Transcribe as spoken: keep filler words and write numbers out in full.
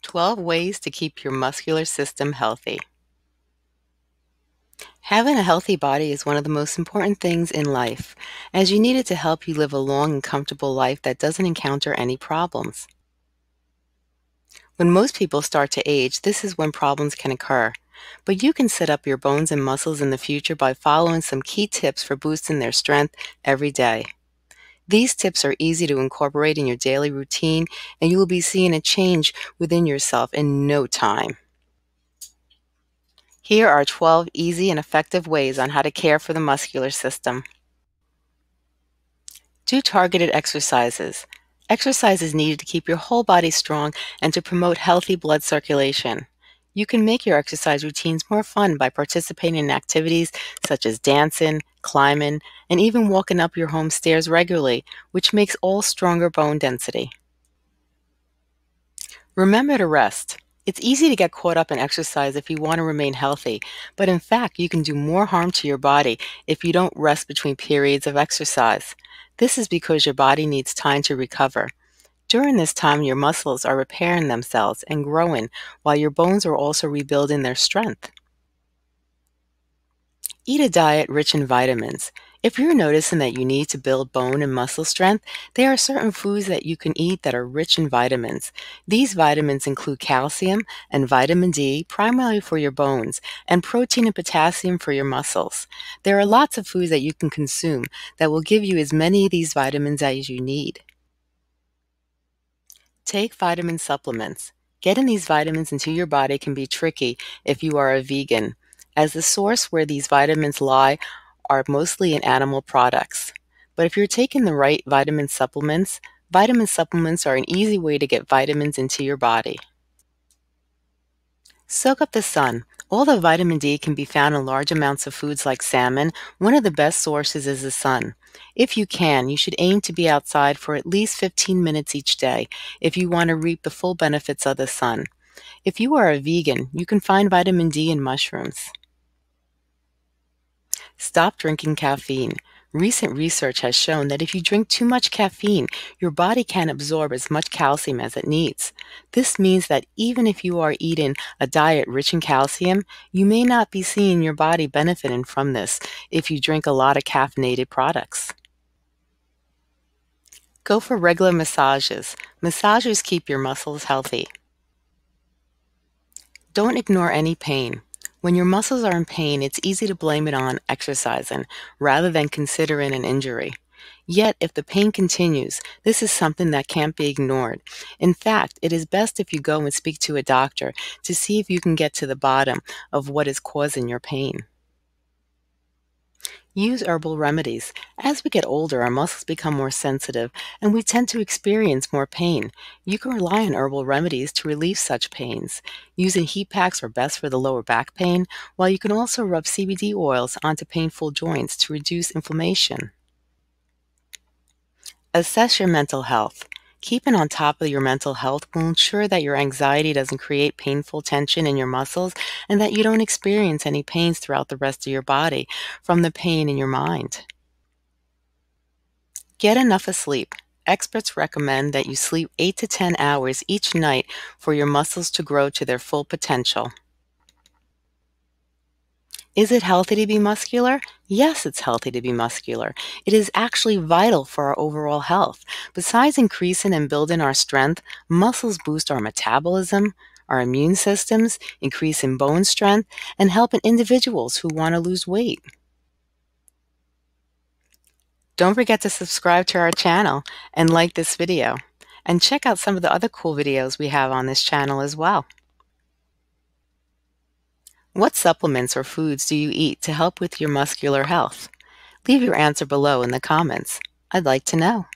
twelve ways to keep your muscular system healthy. Having a healthy body is one of the most important things in life, as you need it to help you live a long and comfortable life that doesn't encounter any problems. When most people start to age, this is when problems can occur, but you can set up your bones and muscles in the future by following some key tips for boosting their strength every day. These tips are easy to incorporate in your daily routine, and you will be seeing a change within yourself in no time. Here are twelve easy and effective ways on how to care for the muscular system. Do targeted exercises. Exercise is needed to keep your whole body strong and to promote healthy blood circulation. You can make your exercise routines more fun by participating in activities such as dancing, climbing, and even walking up your home stairs regularly, which makes all stronger bone density. Remember to rest. It's easy to get caught up in exercise if you want to remain healthy, but in fact, you can do more harm to your body if you don't rest between periods of exercise. This is because your body needs time to recover. During this time, your muscles are repairing themselves and growing, while your bones are also rebuilding their strength. Eat a diet rich in vitamins. If you're noticing that you need to build bone and muscle strength, there are certain foods that you can eat that are rich in vitamins. These vitamins include calcium and vitamin D, primarily for your bones, and protein and potassium for your muscles. There are lots of foods that you can consume that will give you as many of these vitamins as you need. Take vitamin supplements. Getting these vitamins into your body can be tricky if you are a vegan, as the source where these vitamins lie are mostly in animal products. But if you're taking the right vitamin supplements, vitamin supplements are an easy way to get vitamins into your body. Soak up the sun. All the vitamin D can be found in large amounts of foods like salmon. One of the best sources is the sun. If you can, you should aim to be outside for at least fifteen minutes each day if you want to reap the full benefits of the sun. If you are a vegan, you can find vitamin D in mushrooms. Stop drinking caffeine. Recent research has shown that if you drink too much caffeine, your body can't absorb as much calcium as it needs. This means that even if you are eating a diet rich in calcium, you may not be seeing your body benefiting from this if you drink a lot of caffeinated products. Go for regular massages. Massages keep your muscles healthy. Don't ignore any pain. When your muscles are in pain, it's easy to blame it on exercising rather than considering an injury. Yet, if the pain continues, this is something that can't be ignored. In fact, it is best if you go and speak to a doctor to see if you can get to the bottom of what is causing your pain. Use herbal remedies. As we get older, our muscles become more sensitive and we tend to experience more pain. You can rely on herbal remedies to relieve such pains. Using heat packs are best for the lower back pain, while you can also rub C B D oils onto painful joints to reduce inflammation. Assess your mental health. Keeping on top of your mental health will ensure that your anxiety doesn't create painful tension in your muscles and that you don't experience any pains throughout the rest of your body from the pain in your mind. Get enough of sleep. Experts recommend that you sleep eight to ten hours each night for your muscles to grow to their full potential. Is it healthy to be muscular? Yes, it's healthy to be muscular. It is actually vital for our overall health. Besides increasing and building our strength, muscles boost our metabolism, our immune systems, increase in bone strength, and help in individuals who want to lose weight. Don't forget to subscribe to our channel and like this video. And check out some of the other cool videos we have on this channel as well. What supplements or foods do you eat to help with your muscular health? Leave your answer below in the comments. I'd like to know.